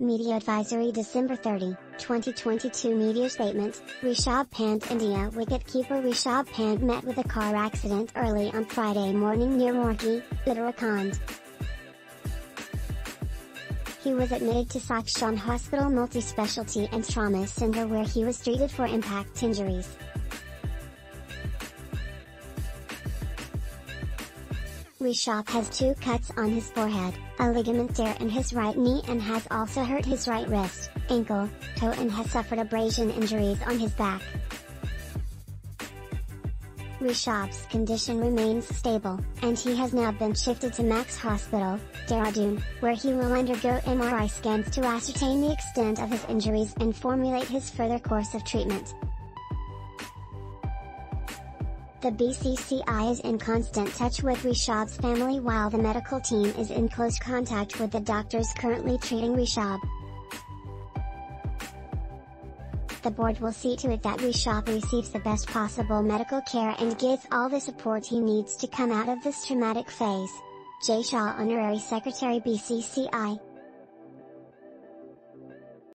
Media Advisory December 30, 2022 Media Statement, Rishabh Pant India wicketkeeper Rishabh Pant met with a car accident early on Friday morning near Roorkee, Uttarakhand. He was admitted to Saksham Hospital Multi-Specialty and Trauma Center where he was treated for impact injuries. Rishabh has two cuts on his forehead, a ligament tear in his right knee and has also hurt his right wrist, ankle, toe and has suffered abrasion injuries on his back. Rishabh's condition remains stable, and he has now been shifted to Max Hospital, Dehradun, where he will undergo MRI scans to ascertain the extent of his injuries and formulate his further course of treatment. The BCCI is in constant touch with Rishabh's family while the medical team is in close contact with the doctors currently treating Rishabh. The board will see to it that Rishabh receives the best possible medical care and gets all the support he needs to come out of this traumatic phase. Jay Shah, Honorary Secretary BCCI.